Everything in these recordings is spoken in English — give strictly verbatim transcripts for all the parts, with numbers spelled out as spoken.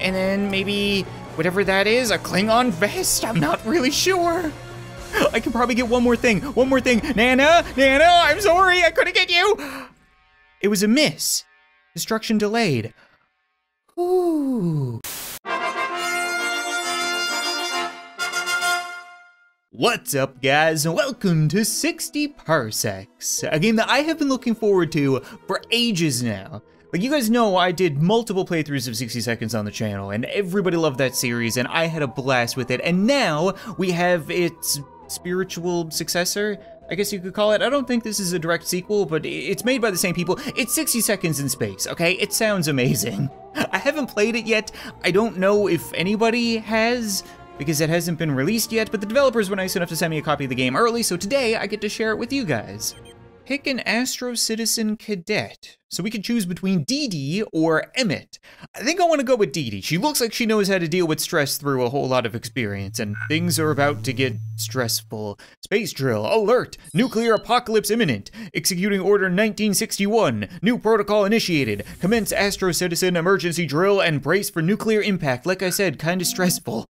and then maybe whatever that is, a Klingon vest? I'm not really sure. I could probably get one more thing, one more thing. Nana, Nana, I'm sorry, I couldn't get you. It was a miss. Destruction delayed. Ooh. What's up, guys, and welcome to sixty parsecs, a game that I have been looking forward to for ages now. Like, you guys know I did multiple playthroughs of sixty seconds on the channel, and everybody loved that series, and I had a blast with it, and now we have its spiritual successor, I guess you could call it. I don't think this is a direct sequel, but it's made by the same people. It's sixty seconds in space, okay? It sounds amazing. I haven't played it yet. I don't know if anybody has, because it hasn't been released yet, but the developers were nice enough to send me a copy of the game early, so today I get to share it with you guys. Pick an Astro Citizen Cadet. So we can choose between Dee Dee or Emmett. I think I want to go with Dee Dee. She looks like she knows how to deal with stress through a whole lot of experience, and things are about to get stressful. Space drill, alert, nuclear apocalypse imminent. Executing order nineteen sixty-one, new protocol initiated. Commence Astro Citizen emergency drill and brace for nuclear impact. Like I said, kind of stressful.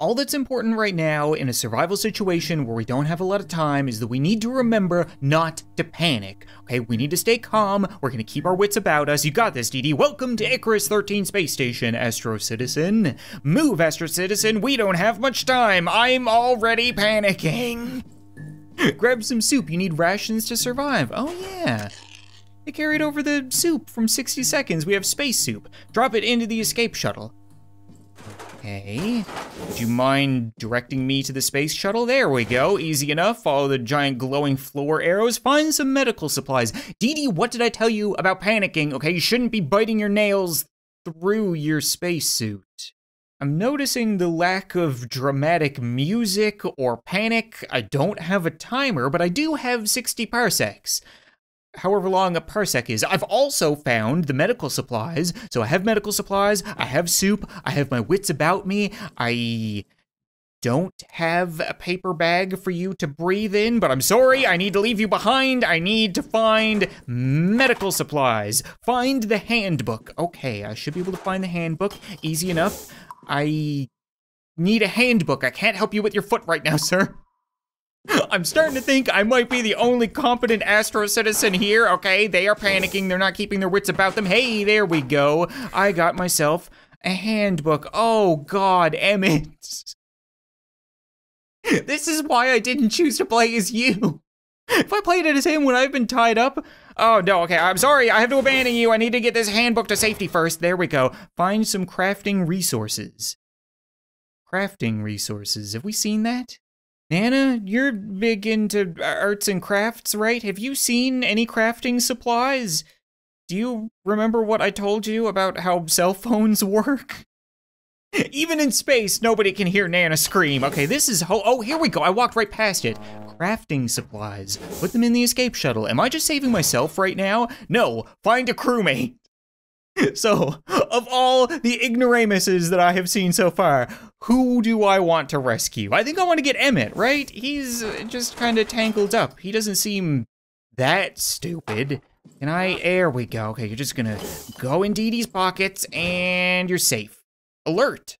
All that's important right now in a survival situation where we don't have a lot of time is that we need to remember not to panic. Okay, we need to stay calm. We're gonna keep our wits about us. You got this, Dee Dee. Welcome to Icarus thirteen space station, Astro Citizen. Move, Astro Citizen. We don't have much time. I'm already panicking. Grab some soup. You need rations to survive. Oh, yeah. They carried over the soup from sixty seconds. We have space soup. Drop it into the escape shuttle. Okay, would you mind directing me to the space shuttle? There we go, easy enough. Follow the giant glowing floor arrows, find some medical supplies. Dee Dee, what did I tell you about panicking? Okay, you shouldn't be biting your nails through your spacesuit. I'm noticing the lack of dramatic music or panic. I don't have a timer, but I do have sixty parsecs. However long a parsec is. I've also found the medical supplies. So I have medical supplies, I have soup, I have my wits about me. I don't have a paper bag for you to breathe in, but I'm sorry, I need to leave you behind. I need to find medical supplies. Find the handbook. Okay, I should be able to find the handbook. Easy enough. I need a handbook. I can't help you with your foot right now, sir. I'm starting to think I might be the only competent Astro Citizen here, okay? They are panicking, they're not keeping their wits about them. Hey, there we go. I got myself a handbook. Oh God, Emmett. This is why I didn't choose to play as you. If I played it as him when I've been tied up, oh no, okay, I'm sorry, I have to abandon you. I need to get this handbook to safety first. There we go. Find some crafting resources. Crafting resources, have we seen that? Nana, you're big into arts and crafts, right? Have you seen any crafting supplies? Do you remember what I told you about how cell phones work? Even in space, nobody can hear Nana scream. Okay, this is ho- oh, here we go. I walked right past it. Crafting supplies. Put them in the escape shuttle. Am I just saving myself right now? No, find a crewmate. So, of all the ignoramuses that I have seen so far, who do I want to rescue? I think I want to get Emmett, right? He's just kind of tangled up. He doesn't seem that stupid. Can I? There we go. Okay, you're just gonna go in Dee Dee's pockets and you're safe. Alert.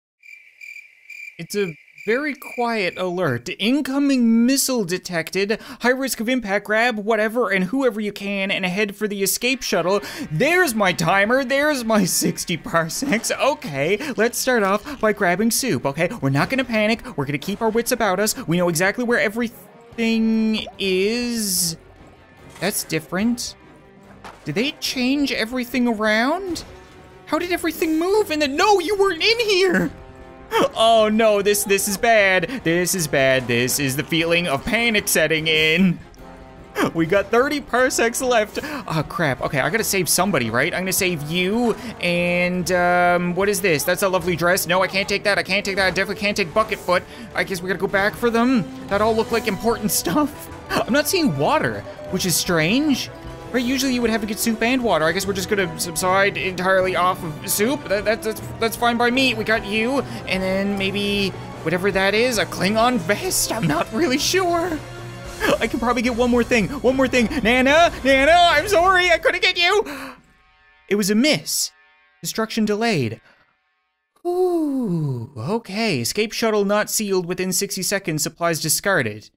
It's a very quiet alert. Incoming missile detected. High risk of impact. Grab whatever and whoever you can and head for the escape shuttle. There's my timer. There's my sixty parsecs. Okay, let's start off by grabbing soup. Okay, we're not gonna panic. We're gonna keep our wits about us. We know exactly where everything is. That's different. Did they change everything around? How did everything move? And then, no, you weren't in here. Oh no, this this is bad. This is bad. This is the feeling of panic setting in. We got thirty parsecs left. Oh crap. Okay, I gotta save somebody, right? I'm gonna save you. And um, what is this? That's a lovely dress. No, I can't take that. I can't take that. I definitely can't take Bucketfoot. I guess we gotta go back for them. That all looked like important stuff. I'm not seeing water, which is strange. Right, usually you would have to get soup and water. I guess we're just gonna subside entirely off of soup. That, that, that's, that's fine by me. We got you, and then maybe whatever that is, a Klingon vest. I'm not really sure. I could probably get one more thing, one more thing. Nana, Nana, I'm sorry, I couldn't get you. It was a miss. Destruction delayed. Ooh. Ooh, okay. Escape shuttle not sealed within sixty seconds, supplies discarded.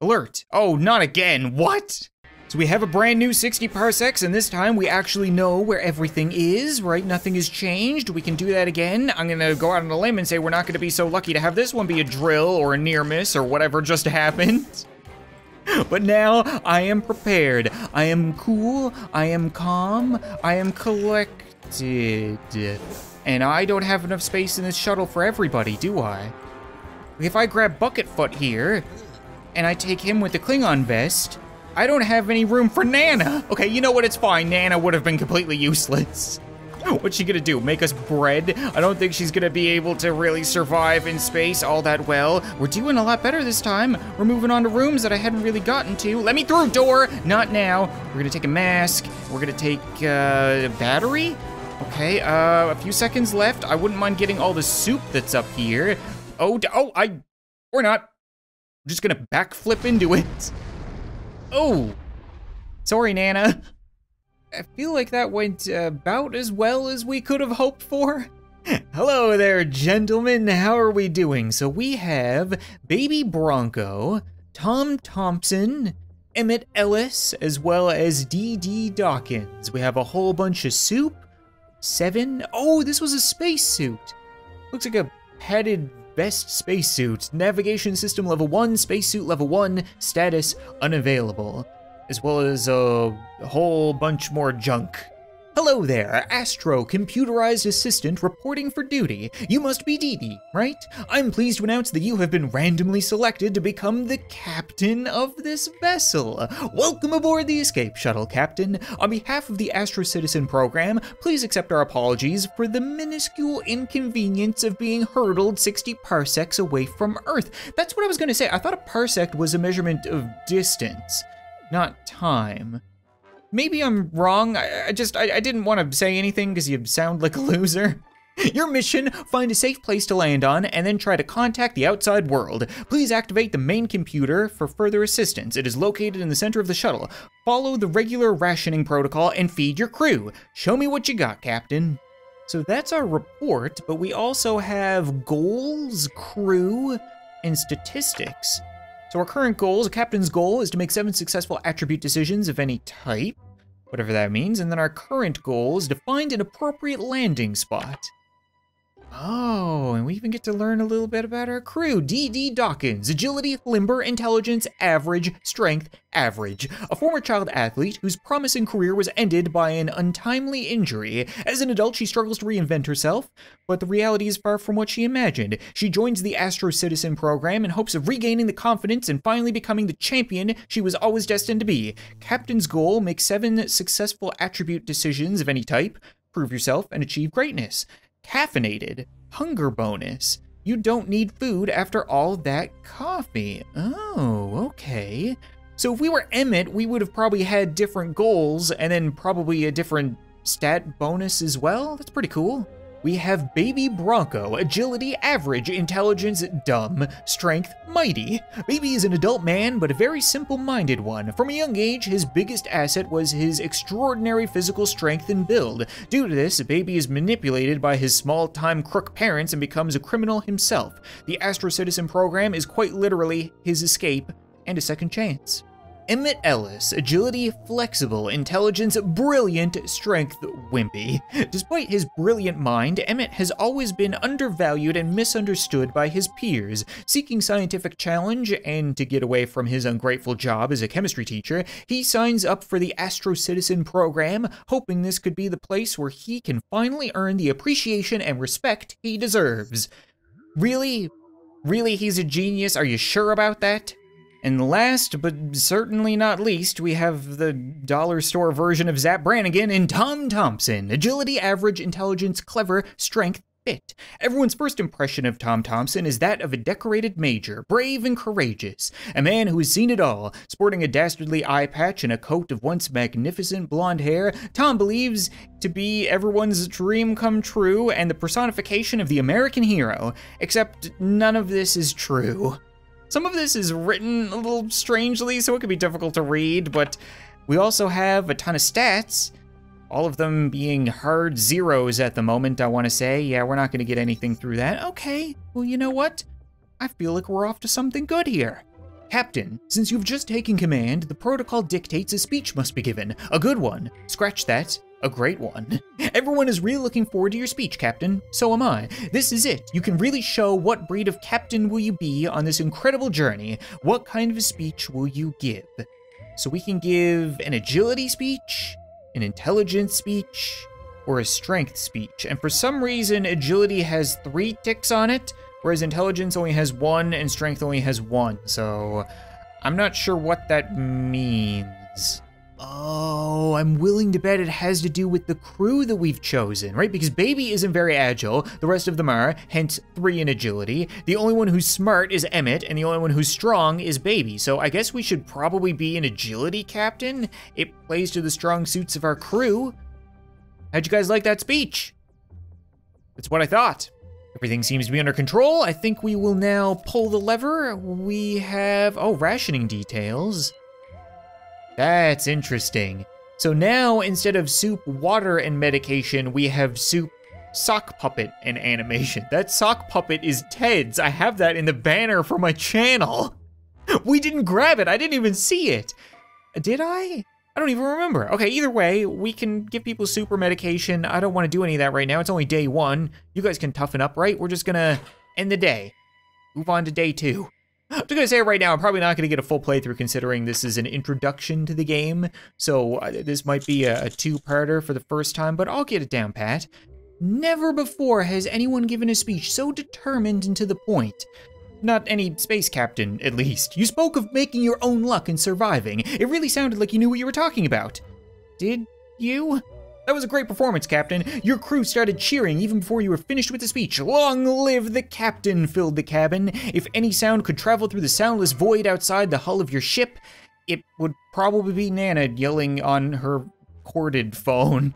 Alert. Oh, not again. What? So we have a brand new sixty parsecs, and this time we actually know where everything is, right? Nothing has changed. We can do that again. I'm gonna go out on a limb and say we're not gonna be so lucky to have this one be a drill or a near miss or whatever just happened. But now I am prepared. I am cool. I am calm. I am collected. And I don't have enough space in this shuttle for everybody, do I? If I grab Bucketfoot here, and I take him with the Klingon vest, I don't have any room for Nana. Okay, you know what? It's fine. Nana would have been completely useless. What's she gonna do? Make us bread? I don't think she's gonna be able to really survive in space all that well. We're doing a lot better this time. We're moving on to rooms that I hadn't really gotten to. Let me through, door! Not now. We're gonna take a mask. We're gonna take uh, a battery? Okay, uh, a few seconds left. I wouldn't mind getting all the soup that's up here. Oh, oh, I, or not. I'm just gonna backflip into it. Oh, sorry, Nana. I feel like that went about as well as we could have hoped for. Hello there, gentlemen. How are we doing? So we have Baby Bronco, Tom Thompson, Emmett Ellis, as well as D D Dawkins. We have a whole bunch of soup. Seven. Oh, this was a spacesuit. Looks like a padded vest spacesuit. Navigation system level one, spacesuit level one, status unavailable. As well as a whole bunch more junk. Hello there, Astro computerized assistant reporting for duty. You must be Dee Dee, right? I'm pleased to announce that you have been randomly selected to become the captain of this vessel. Welcome aboard the escape shuttle, Captain. On behalf of the Astro Citizen program, please accept our apologies for the minuscule inconvenience of being hurtled sixty parsecs away from Earth. That's what I was gonna say. I thought a parsec was a measurement of distance, not time. Maybe I'm wrong, I, I just, I, I didn't want to say anything because you sound like a loser. Your mission, find a safe place to land on and then try to contact the outside world. Please activate the main computer for further assistance. It is located in the center of the shuttle. Follow the regular rationing protocol and feed your crew. Show me what you got, Captain. So that's our report, but we also have goals, crew, and statistics. So our current goals, a captain's goal is to make seven successful attribute decisions of any type, whatever that means. And then our current goal is to find an appropriate landing spot. Oh, and we even get to learn a little bit about our crew. D D Dawkins, agility, limber, intelligence, average, strength, average. A former child athlete whose promising career was ended by an untimely injury. As an adult, she struggles to reinvent herself, but the reality is far from what she imagined. She joins the Astro Citizen program in hopes of regaining the confidence and finally becoming the champion she was always destined to be. Captain's goal, make seven successful attribute decisions of any type, prove yourself and achieve greatness. Caffeinated, hunger bonus. You don't need food after all that coffee. Oh, okay. So if we were Emmett, we would have probably had different goals and then probably a different stat bonus as well. That's pretty cool. We have Baby Bronco, agility average, intelligence dumb, strength mighty. Baby is an adult man, but a very simple-minded one. From a young age, his biggest asset was his extraordinary physical strength and build. Due to this, Baby is manipulated by his small-time crook parents and becomes a criminal himself. The Astro Citizen program is quite literally his escape and a second chance. Emmett Ellis, agility, flexible, intelligence, brilliant, strength, wimpy. Despite his brilliant mind, Emmett has always been undervalued and misunderstood by his peers. Seeking scientific challenge and to get away from his ungrateful job as a chemistry teacher, he signs up for the Astro Citizen program, hoping this could be the place where he can finally earn the appreciation and respect he deserves. Really? Really, he's a genius? Are you sure about that? And last, but certainly not least, we have the dollar store version of Zap Brannigan in Tom Thompson. Agility, average, intelligence, clever, strength, fit. Everyone's first impression of Tom Thompson is that of a decorated major, brave and courageous, a man who has seen it all. Sporting a dastardly eye patch and a coat of once magnificent blonde hair, Tom believes to be everyone's dream come true and the personification of the American hero, except none of this is true. Some of this is written a little strangely, so it can be difficult to read, but we also have a ton of stats. all of them being hard zeros at the moment, I want to say. Yeah, we're not going to get anything through that. Okay, well, you know what? I feel like we're off to something good here. Captain, since you've just taken command, the protocol dictates a speech must be given. A good one. Scratch that. A great one. Everyone is really looking forward to your speech, Captain. So am I. This is it. You can really show what breed of captain will you be on this incredible journey. What kind of a speech will you give? So we can give an agility speech, an intelligence speech, or a strength speech. And for some reason, agility has three ticks on it, whereas intelligence only has one and strength only has one. So I'm not sure what that means. Oh, I'm willing to bet it has to do with the crew that we've chosen, right? Because Baby isn't very agile, the rest of them are, hence three in agility. The only one who's smart is Emmett, and the only one who's strong is Baby. So I guess we should probably be an agility captain. It plays to the strong suits of our crew. How'd you guys like that speech? That's what I thought. Everything seems to be under control. I think we will now pull the lever. We have, oh, rationing details. That's interesting. So now, instead of soup, water, and medication, we have soup, sock puppet, and animation. That sock puppet is Ted's. I have that in the banner for my channel. We didn't grab it. I didn't even see it. Did I? I don't even remember. Okay, either way, we can give people soup or medication. I don't want to do any of that right now. It's only day one. You guys can toughen up, right? We're just gonna end the day. Move on to day two. I'm just gonna say it right now, I'm probably not gonna get a full playthrough considering this is an introduction to the game, so uh, this might be a, a two-parter for the first time, but I'll get it down pat. Never before has anyone given a speech so determined and to the point. Not any space captain, at least. You spoke of making your own luck and surviving. It really sounded like you knew what you were talking about. Did you? That was a great performance, Captain. Your crew started cheering even before you were finished with the speech. Long live the captain filled the cabin. If any sound could travel through the soundless void outside the hull of your ship, it would probably be Nana yelling on her corded phone.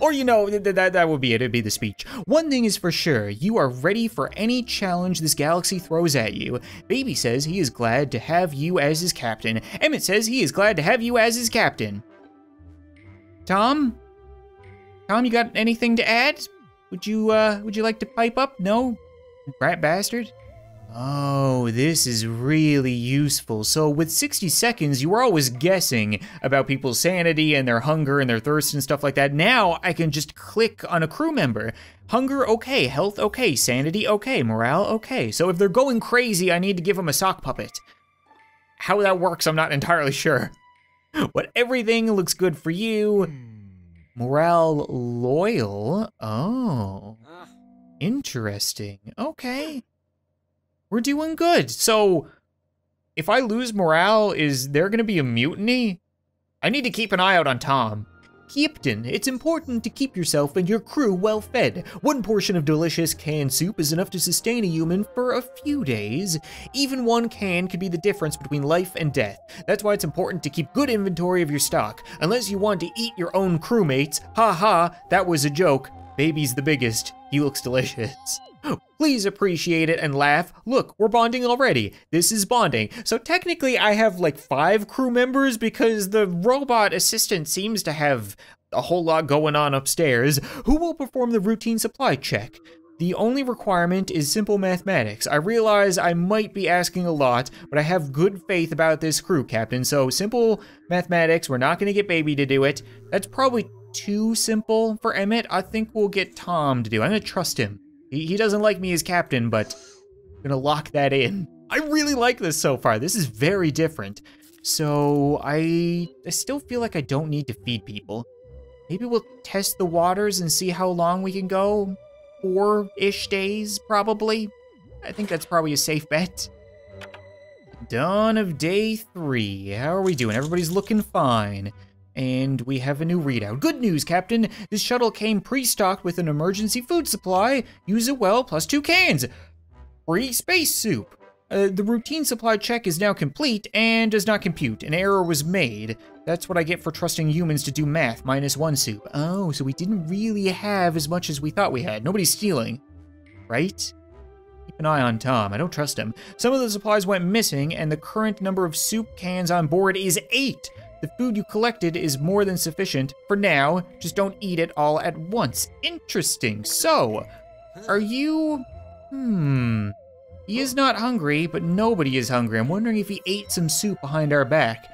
Or, you know, th th that would be it. It'd be the speech. One thing is for sure, you are ready for any challenge this galaxy throws at you. Baby says he is glad to have you as his captain. Emmett says he is glad to have you as his captain. Tom? Tom, you got anything to add? Would you, uh, would you like to pipe up? No? Rat bastard? Oh, this is really useful. So with sixty seconds, you were always guessing about people's sanity and their hunger and their thirst and stuff like that. Now I can just click on a crew member. Hunger, okay. Health, okay. Sanity, okay. Morale, okay. So if they're going crazy, I need to give them a sock puppet. How that works, I'm not entirely sure. But everything looks good for you. Morale loyal, oh, interesting, okay. We're doing good. So if I lose morale, is there gonna be a mutiny? I need to keep an eye out on Tom. Captain, it's important to keep yourself and your crew well fed. One portion of delicious canned soup is enough to sustain a human for a few days. Even one can could be the difference between life and death. That's why it's important to keep good inventory of your stock. Unless you want to eat your own crewmates. Ha ha, that was a joke. Baby's the biggest. He looks delicious. Please appreciate it and laugh. Look, we're bonding already. This is bonding. So technically I have like five crew members because the robot assistant seems to have a whole lot going on upstairs. Who will perform the routine supply check? The only requirement is simple mathematics. I realize I might be asking a lot, but I have good faith about this crew, Captain. So simple mathematics, we're not gonna get Baby to do it. That's probably too simple for Emmett. I think we'll get Tom to do it. I'm gonna trust him. He doesn't like me as captain, but I'm gonna lock that in. I really like this so far. This is very different. So I, I still feel like I don't need to feed people. Maybe we'll test the waters and see how long we can go. Four-ish days, probably. I think that's probably a safe bet. Dawn of day three. How are we doing? Everybody's looking fine. And we have a new readout. Good news, Captain. This shuttle came pre-stocked with an emergency food supply. Use it well, plus two cans. Free space soup. Uh, the routine supply check is now complete and does not compute. An error was made. That's what I get for trusting humans to do math, minus one soup. Oh, so we didn't really have as much as we thought we had. Nobody's stealing, right? Keep an eye on Tom, I don't trust him. Some of the supplies went missing and the current number of soup cans on board is eight. The food you collected is more than sufficient. For now, just don't eat it all at once. Interesting. So, are you... Hmm... He is not hungry, but nobody is hungry. I'm wondering if he ate some soup behind our back.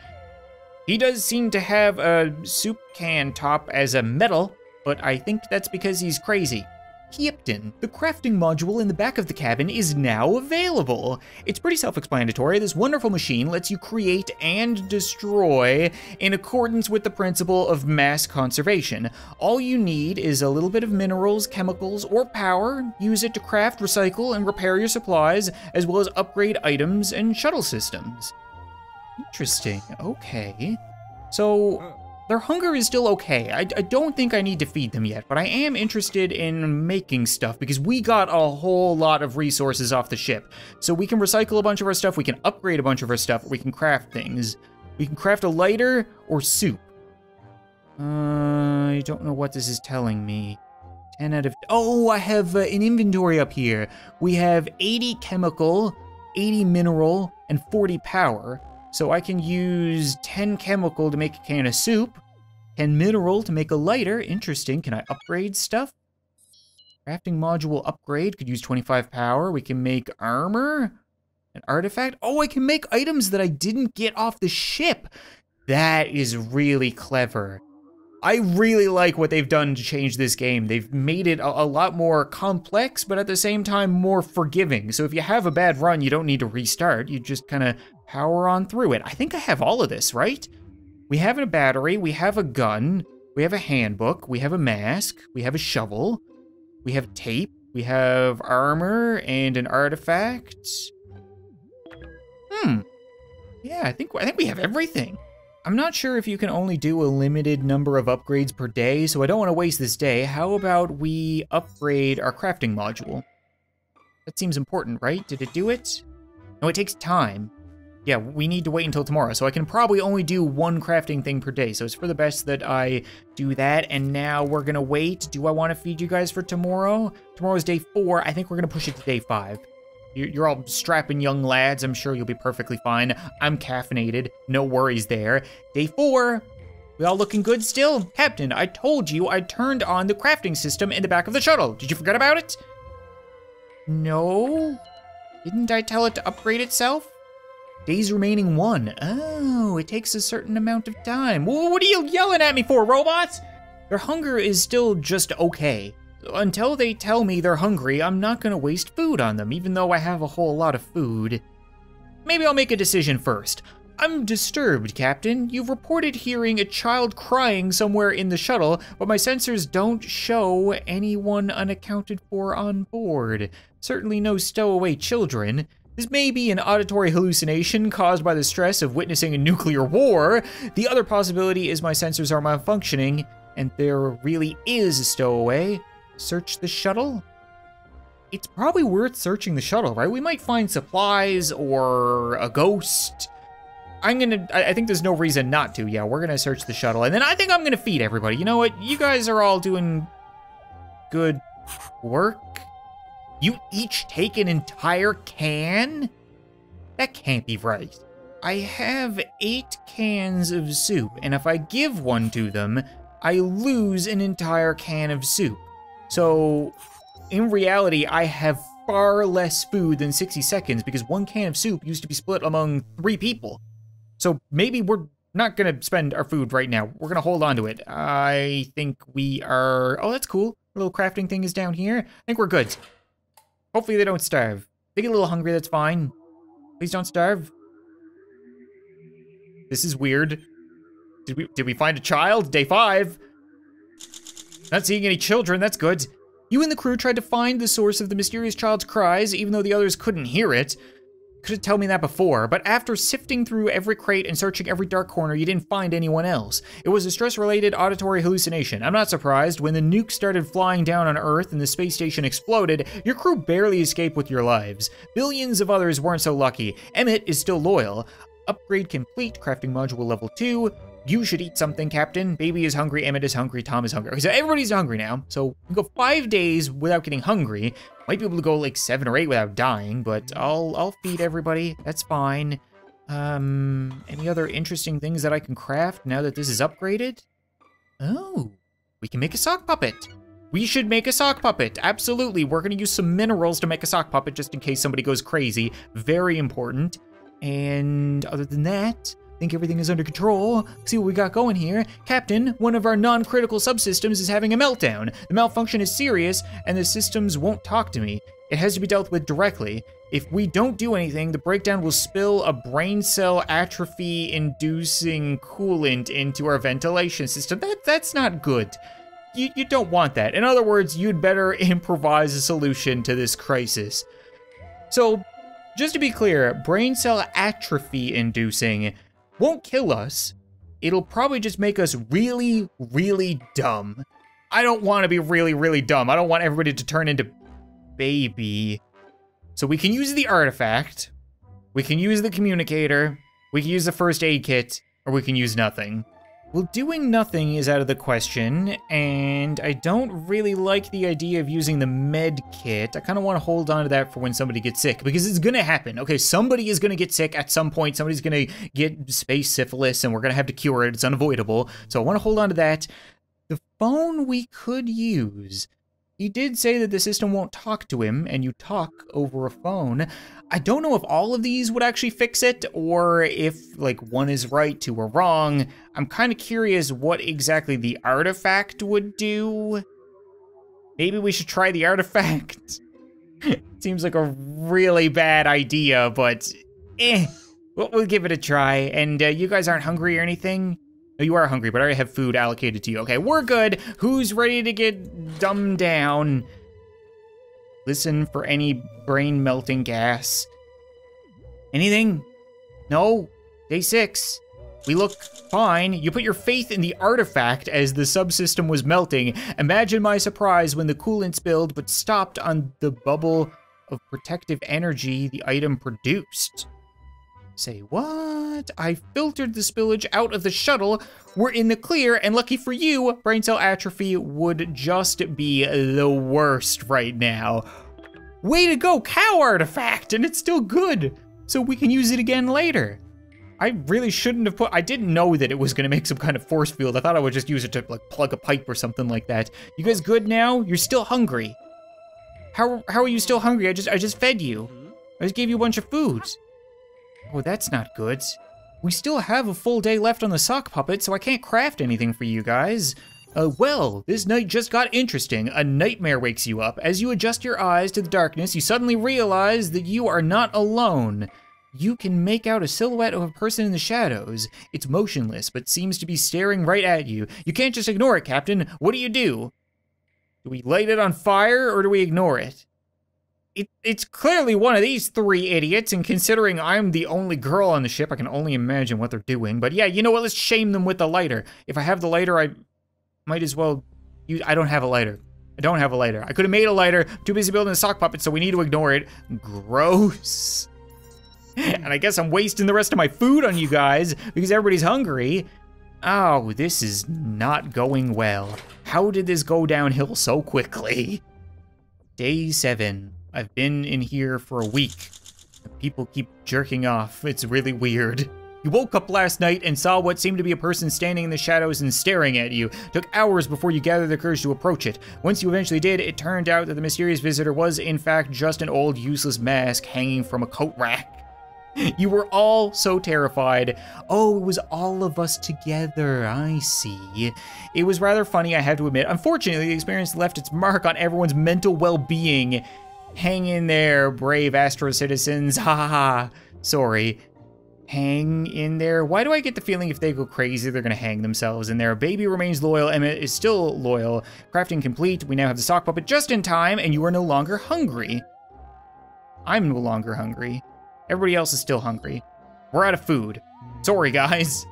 He does seem to have a soup can top as a medal, but I think that's because he's crazy. Hypton, the crafting module in the back of the cabin is now available. It's pretty self-explanatory. This wonderful machine lets you create and destroy in accordance with the principle of mass conservation. All you need is a little bit of minerals, chemicals, or power. Use it to craft, recycle, and repair your supplies, as well as upgrade items and shuttle systems. Interesting, okay. So... their hunger is still okay. I, I don't think I need to feed them yet, but I am interested in making stuff because we got a whole lot of resources off the ship. So we can recycle a bunch of our stuff, we can upgrade a bunch of our stuff, we can craft things. We can craft a lighter or soup. Uh, I don't know what this is telling me. ten out of, oh, I have uh, an inventory up here. We have eighty chemical, eighty mineral, and forty power. So I can use ten chemical to make a can of soup, ten mineral to make a lighter. Interesting, can I upgrade stuff? Crafting module upgrade, could use twenty-five power. We can make armor, an artifact. Oh, I can make items that I didn't get off the ship. That is really clever. I really like what they've done to change this game. They've made it a, a lot more complex, but at the same time, more forgiving. So if you have a bad run, you don't need to restart. You just kind of power on through it. I think I have all of this, right? We have a battery, we have a gun, we have a handbook, we have a mask, we have a shovel, we have tape, we have armor and an artifact. Hmm. Yeah, I think, I think we have everything. I'm not sure if you can only do a limited number of upgrades per day, so I don't want to waste this day. How about we upgrade our crafting module? That seems important, right? Did it do it? No, it takes time. Yeah, we need to wait until tomorrow, so I can probably only do one crafting thing per day, so it's for the best that I do that, and now we're gonna wait. Do I want to feed you guys for tomorrow? Tomorrow's day four. I think we're gonna push it to day five. You're all strapping young lads. I'm sure you'll be perfectly fine. I'm caffeinated. No worries there. Day four. We all looking good still? Captain, I told you I turned on the crafting system in the back of the shuttle. Did you forget about it? No. Didn't I tell it to upgrade itself? Days remaining one. Oh, it takes a certain amount of time. What are you yelling at me for, robots? Their hunger is still just okay. Until they tell me they're hungry, I'm not gonna waste food on them, even though I have a whole lot of food. Maybe I'll make a decision first. I'm disturbed, Captain. You've reported hearing a child crying somewhere in the shuttle, but my sensors don't show anyone unaccounted for on board. Certainly no stowaway children. This may be an auditory hallucination caused by the stress of witnessing a nuclear war. The other possibility is my sensors are malfunctioning, and there really is a stowaway. Search the shuttle? It's probably worth searching the shuttle, right? We might find supplies or a ghost. I'm gonna, I think there's no reason not to. Yeah, we're gonna search the shuttle, and then I think I'm gonna feed everybody. You know what? You guys are all doing good work. You each take an entire can? That can't be right. I have eight cans of soup, and if I give one to them, I lose an entire can of soup. So, in reality, I have far less food than sixty Seconds because one can of soup used to be split among three people. So maybe we're not gonna spend our food right now. We're gonna hold on to it. I think we are, oh, that's cool. Our little crafting thing is down here. I think we're good. Hopefully they don't starve. They get a little hungry, that's fine. Please don't starve. This is weird. Did we did we find a child? Day five. Not seeing any children, that's good. You and the crew tried to find the source of the mysterious child's cries, even though the others couldn't hear it. Could have told me that before, but after sifting through every crate and searching every dark corner, you didn't find anyone else. It was a stress-related auditory hallucination. I'm not surprised. When the nuke started flying down on Earth and the space station exploded, your crew barely escaped with your lives. Billions of others weren't so lucky. Emmett is still loyal. Upgrade complete, crafting module level two. You should eat something, Captain. Baby is hungry, Emmett is hungry, Tom is hungry. Okay, so everybody's hungry now. So we go five days without getting hungry. Might be able to go like seven or eight without dying, but I'll I'll feed everybody. That's fine. Um, any other interesting things that I can craft now that this is upgraded? Oh, we can make a sock puppet. We should make a sock puppet. Absolutely. We're going to use some minerals to make a sock puppet just in case somebody goes crazy. Very important. And other than that, I think everything is under control. Let's see what we got going here. Captain, one of our non-critical subsystems is having a meltdown. The malfunction is serious and the systems won't talk to me. It has to be dealt with directly. If we don't do anything, the breakdown will spill a brain cell atrophy-inducing coolant into our ventilation system. That, that's not good. You, you don't want that. In other words, you'd better improvise a solution to this crisis. So, just to be clear, brain cell atrophy-inducing won't kill us. It'll probably just make us really, really dumb. I don't want to be really, really dumb. I don't want everybody to turn into baby. So we can use the artifact, we can use the communicator, we can use the first aid kit, or we can use nothing. Well, doing nothing is out of the question, and I don't really like the idea of using the med kit. I kind of want to hold on to that for when somebody gets sick, because it's going to happen. Okay, somebody is going to get sick at some point. Somebody's going to get space syphilis, and we're going to have to cure it. It's unavoidable. So I want to hold on to that. The phone we could use. He did say that the system won't talk to him, and you talk over a phone. I don't know if all of these would actually fix it, or if, like, one is right, two are wrong. I'm kind of curious what exactly the artifact would do. Maybe we should try the artifact. Seems like a really bad idea, but eh. We'll, we'll give it a try, and uh, you guys aren't hungry or anything? Oh, you are hungry, but I already have food allocated to you. Okay, we're good. Who's ready to get dumbed down? Listen for any brain melting gas. Anything? No? Day six. We look fine. You put your faith in the artifact as the subsystem was melting. Imagine my surprise when the coolant spilled but stopped on the bubble of protective energy the item produced. Say what? I filtered the spillage out of the shuttle. We're in the clear, and lucky for you, brain cell atrophy would just be the worst right now. Way to go, cow artifact, and it's still good, so we can use it again later. I really shouldn't have put, I didn't know that it was gonna make some kind of force field. I thought I would just use it to like plug a pipe or something like that. You guys good now? You're still hungry. How, how are you still hungry? I just, I just fed you. I just gave you a bunch of food. Oh, that's not good. We still have a full day left on the sock puppet, so I can't craft anything for you guys. Uh, well, this night just got interesting. A nightmare wakes you up. As you adjust your eyes to the darkness, you suddenly realize that you are not alone. You can make out a silhouette of a person in the shadows. It's motionless, but seems to be staring right at you. You can't just ignore it, Captain. What do you do? Do we light it on fire, or do we ignore it? It, it's clearly one of these three idiots, and considering I'm the only girl on the ship, I can only imagine what they're doing. But yeah, you know what? Let's shame them with the lighter. If I have the lighter, I might as well use... I don't have a lighter. I don't have a lighter. I could have made a lighter. Too busy building a sock puppet, so we need to ignore it. Gross. And I guess I'm wasting the rest of my food on you guys because everybody's hungry. Oh, this is not going well. How did this go downhill so quickly? Day seven. I've been in here for a week. People keep jerking off. It's really weird. You woke up last night and saw what seemed to be a person standing in the shadows and staring at you. It took hours before you gathered the courage to approach it. Once you eventually did, it turned out that the mysterious visitor was, in fact, just an old useless mask hanging from a coat rack. You were all so terrified. Oh, it was all of us together, I see. It was rather funny, I have to admit. Unfortunately, the experience left its mark on everyone's mental well-being. Hang in there, brave Astro citizens. Ha ha ha. Sorry. Hang in there. Why do I get the feeling if they go crazy, they're going to hang themselves in there? Baby remains loyal. Emmett is still loyal. Crafting complete. We now have the sock puppet just in time, and you are no longer hungry. I'm no longer hungry. Everybody else is still hungry. We're out of food. Sorry, guys.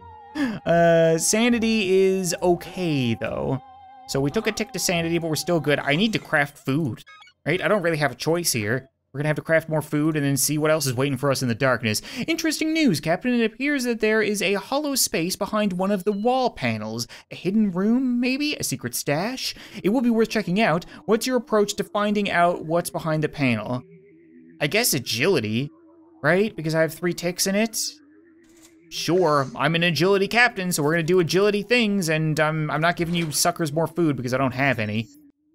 Uh, sanity is okay, though. So we took a tick to sanity, but we're still good. I need to craft food. Right? I don't really have a choice here. We're gonna have to craft more food and then see what else is waiting for us in the darkness. Interesting news, Captain. It appears that there is a hollow space behind one of the wall panels. A hidden room, maybe? A secret stash? It will be worth checking out. What's your approach to finding out what's behind the panel? I guess agility, right? Because I have three ticks in it. sure, I'm an agility captain, so we're gonna do agility things, and I'm, I'm not giving you suckers more food because I don't have any.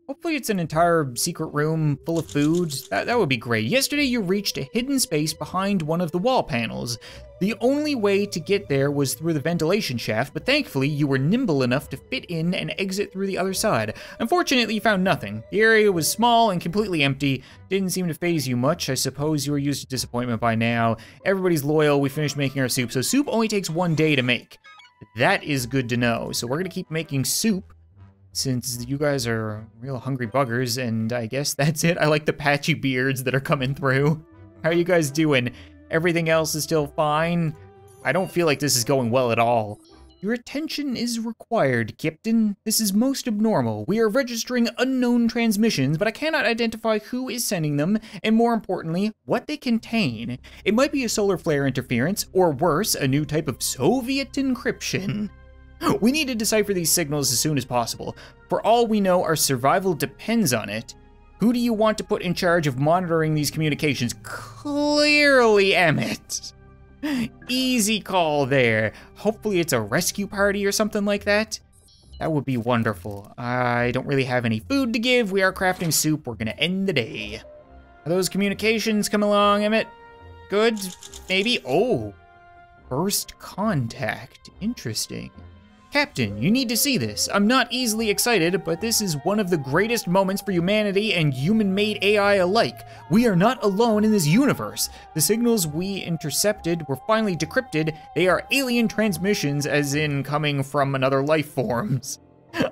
Hopefully it's an entire secret room full of food. That, that would be great. Yesterday you reached a hidden space behind one of the wall panels. The only way to get there was through the ventilation shaft, but thankfully you were nimble enough to fit in and exit through the other side. Unfortunately, you found nothing. The area was small and completely empty. Didn't seem to faze you much. I suppose you were used to disappointment by now. Everybody's loyal. We finished making our soup, so soup only takes one day to make. That is good to know. So we're gonna keep making soup since you guys are real hungry buggers, and I guess that's it. I like the patchy beards that are coming through. How are you guys doing? Everything else is still fine. I don't feel like this is going well at all. Your attention is required, Captain. This is most abnormal. We are registering unknown transmissions, but I cannot identify who is sending them, and more importantly, what they contain. It might be a solar flare interference, or worse, a new type of Soviet encryption. We need to decipher these signals as soon as possible. For all we know, our survival depends on it. Who do you want to put in charge of monitoring these communications? Clearly, Emmett. Easy call there. Hopefully it's a rescue party or something like that. That would be wonderful. I don't really have any food to give. We are crafting soup. We're gonna end the day. Are those communications coming along, Emmett? Good, maybe. Oh, first contact, interesting. Captain, you need to see this. I'm not easily excited, but this is one of the greatest moments for humanity and human-made A I alike. We are not alone in this universe. The signals we intercepted were finally decrypted. They are alien transmissions, as in coming from another life forms.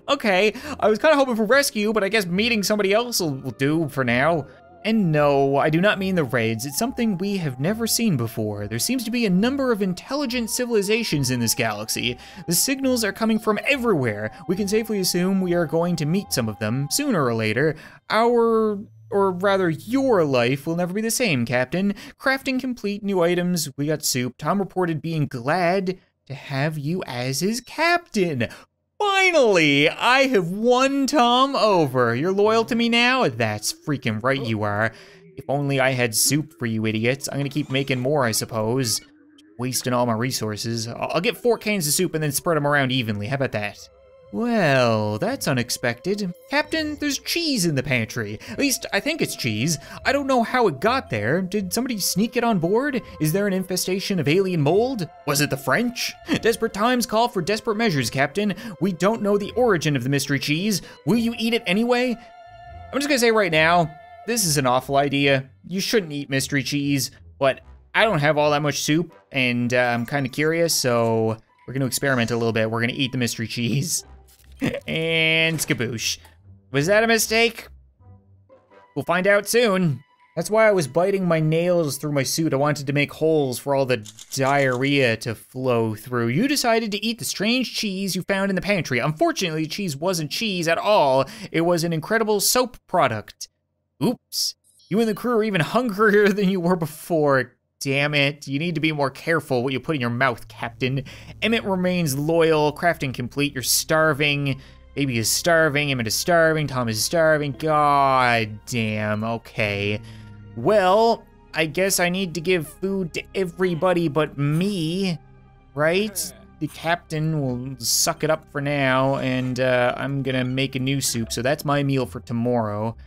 Okay, I was kind of hoping for rescue, but I guess meeting somebody else will do for now. And no, I do not mean the raids. It's something we have never seen before. There seems to be a number of intelligent civilizations in this galaxy. The signals are coming from everywhere. We can safely assume we are going to meet some of them sooner or later. Our, or rather your life will never be the same, Captain. Crafting complete, new items, we got soup. Tom reported being glad to have you as his captain. Finally, I have won Tom over. You're loyal to me now? That's freaking right you are. If only I had soup for you idiots. I'm gonna keep making more, I suppose. Wasting all my resources. I'll get four cans of soup and then spread them around evenly. How about that? Well, that's unexpected. Captain, there's cheese in the pantry. At least, I think it's cheese. I don't know how it got there. Did somebody sneak it on board? Is there an infestation of alien mold? Was it the French? Desperate times call for desperate measures, Captain. We don't know the origin of the mystery cheese. Will you eat it anyway? I'm just gonna say right now, this is an awful idea. You shouldn't eat mystery cheese, but I don't have all that much soup, and uh, I'm kind of curious, so we're gonna experiment a little bit. We're gonna eat the mystery cheese. And skaboosh. Was that a mistake? We'll find out soon. That's why I was biting my nails through my suit. I wanted to make holes for all the diarrhea to flow through. You decided to eat the strange cheese you found in the pantry. Unfortunately, cheese wasn't cheese at all. It was an incredible soap product. Oops. You and the crew are even hungrier than you were before. Damn it, you need to be more careful what you put in your mouth, Captain. Emmett remains loyal, crafting complete, you're starving. Baby is starving, Emmett is starving, Tom is starving, god damn, okay. Well, I guess I need to give food to everybody but me, right? The captain will suck it up for now, and uh, I'm gonna make a new soup, so that's my meal for tomorrow.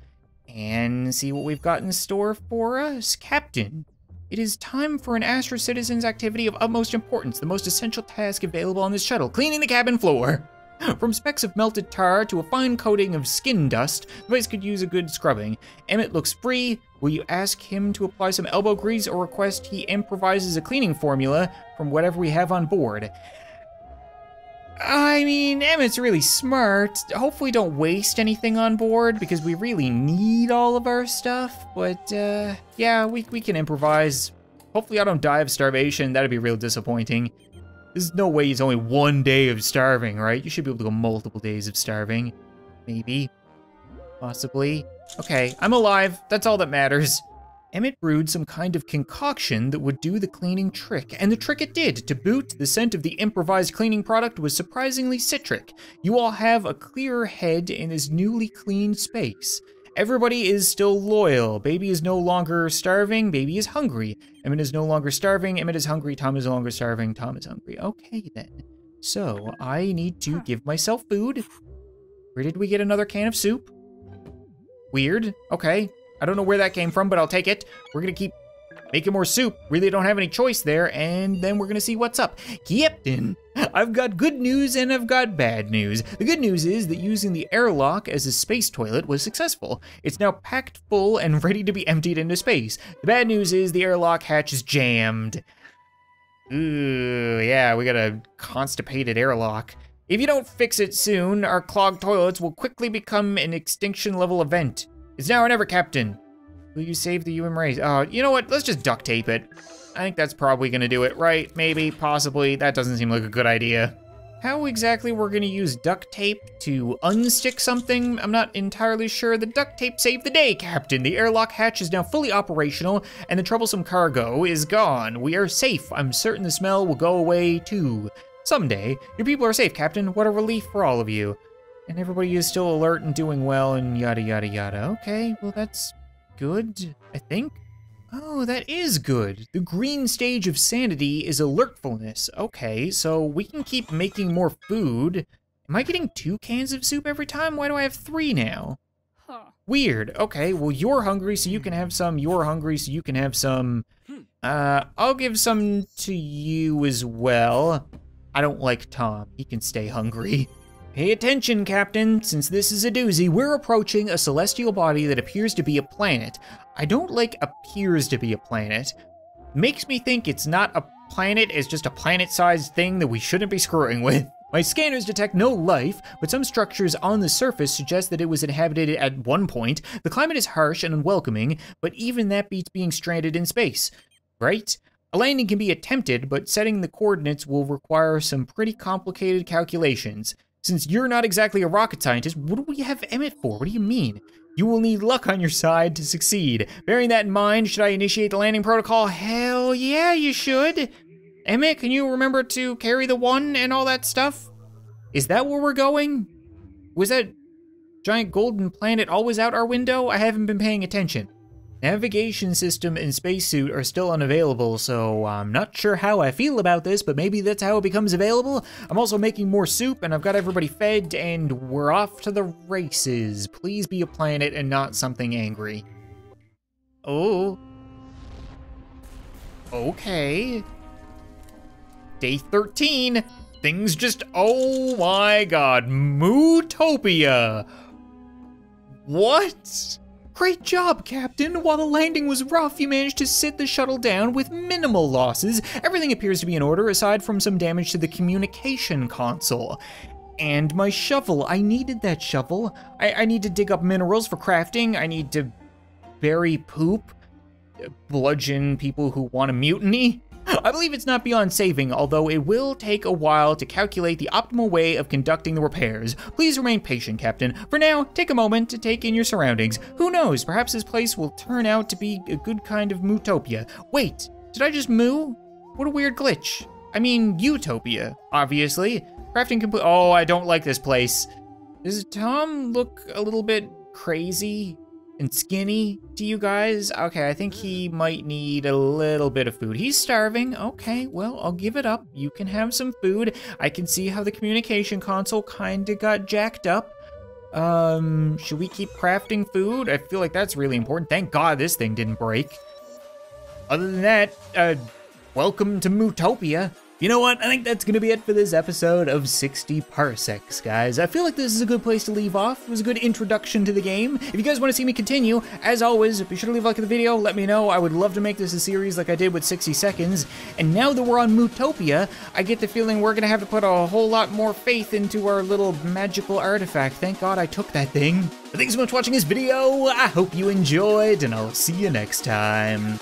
And see what we've got in store for us, Captain. It is time for an Astro Citizen's activity of utmost importance, the most essential task available on this shuttle, cleaning the cabin floor. From specks of melted tar to a fine coating of skin dust, the place could use a good scrubbing. Emmett looks free. Will you ask him to apply some elbow grease or request he improvises a cleaning formula from whatever we have on board? I mean, Emmett's really smart. Hopefully don't waste anything on board because we really need all of our stuff. But uh, yeah, we, we can improvise. Hopefully I don't die of starvation. That'd be real disappointing. There's no way it's only one day of starving, right? You should be able to go multiple days of starving. Maybe, possibly. Okay, I'm alive. That's all that matters. Emmett brewed some kind of concoction that would do the cleaning trick, and the trick it did. To boot, the scent of the improvised cleaning product was surprisingly citric. You all have a clearer head in this newly cleaned space. Everybody is still loyal. Baby is no longer starving. Baby is hungry. Emmett is no longer starving. Emmett is hungry. Tom is no longer starving. Tom is hungry. Okay, then. So, I need to give myself food. Where did we get another can of soup? Weird. Okay. I don't know where that came from, but I'll take it. We're gonna keep making more soup. Really don't have any choice there. And then we're gonna see what's up. Captain, I've got good news and I've got bad news. The good news is that using the airlock as a space toilet was successful. It's now packed full and ready to be emptied into space. The bad news is the airlock hatch is jammed. Ooh, yeah, we got a constipated airlock. If you don't fix it soon, our clogged toilets will quickly become an extinction-level event. It's now or never, Captain. Will you save the human race? Oh, you know what? Let's just duct tape it. I think that's probably gonna do it, right? Maybe, possibly. That doesn't seem like a good idea. How exactly we're gonna use duct tape to unstick something? I'm not entirely sure. The duct tape saved the day, Captain. The airlock hatch is now fully operational, and the troublesome cargo is gone. We are safe. I'm certain the smell will go away, too. Someday, your people are safe, Captain. What a relief for all of you. And everybody is still alert and doing well and yada, yada, yada. Okay, well, that's good, I think. Oh, that is good. The green stage of sanity is alertfulness. Okay, so we can keep making more food. Am I getting two cans of soup every time? Why do I have three now? Huh. Weird. Okay, well, you're hungry, so you can have some. You're hungry, so you can have some. Uh, I'll give some to you as well. I don't like Tom. He can stay hungry. Pay attention, Captain. Since this is a doozy, we're approaching a celestial body that appears to be a planet. I don't like appears to be a planet. Makes me think it's not a planet, it's just a planet-sized thing that we shouldn't be screwing with. My scanners detect no life, but some structures on the surface suggest that it was inhabited at one point. The climate is harsh and unwelcoming, but even that beats being stranded in space, right? A landing can be attempted, but setting the coordinates will require some pretty complicated calculations. Since you're not exactly a rocket scientist, what do we have Emmett for? What do you mean? You will need luck on your side to succeed. Bearing that in mind, should I initiate the landing protocol? Hell yeah, you should. Emmett, can you remember to carry the one and all that stuff? Is that where we're going? Was that giant golden planet always out our window? I haven't been paying attention. Navigation system and spacesuit are still unavailable, so I'm not sure how I feel about this, but maybe that's how it becomes available. I'm also making more soup, and I've got everybody fed, and we're off to the races. Please be a planet and not something angry. Oh. Okay. Day thirteen. Things just, oh my god. Mootopia. What? Great job, Captain! While the landing was rough, you managed to sit the shuttle down with minimal losses. Everything appears to be in order, aside from some damage to the communication console. And my shovel. I needed that shovel. I, I need to dig up minerals for crafting. I need to bury poop. Bludgeon people who want a mutiny. I believe it's not beyond saving, although it will take a while to calculate the optimal way of conducting the repairs. Please remain patient, Captain. For now, take a moment to take in your surroundings. Who knows, perhaps this place will turn out to be a good kind of Mootopia. Wait, did I just moo? What a weird glitch. I mean, Utopia, obviously. Crafting complete, oh, I don't like this place. Does Tom look a little bit crazy and skinny to you guys? Okay, I think he might need a little bit of food. He's starving. Okay, well, I'll give it up. You can have some food. I can see how the communication console kinda got jacked up. Um, should we keep crafting food? I feel like that's really important. Thank God this thing didn't break. Other than that, uh, welcome to Mootopia. You know what? I think that's gonna be it for this episode of sixty parsecs, guys. I feel like this is a good place to leave off. It was a good introduction to the game. If you guys want to see me continue, as always, be sure to leave a like on the video. Let me know. I would love to make this a series like I did with sixty seconds. And now that we're on Mootopia, I get the feeling we're gonna have to put a whole lot more faith into our little magical artifact. Thank God I took that thing. But thanks so much for watching this video. I hope you enjoyed, and I'll see you next time.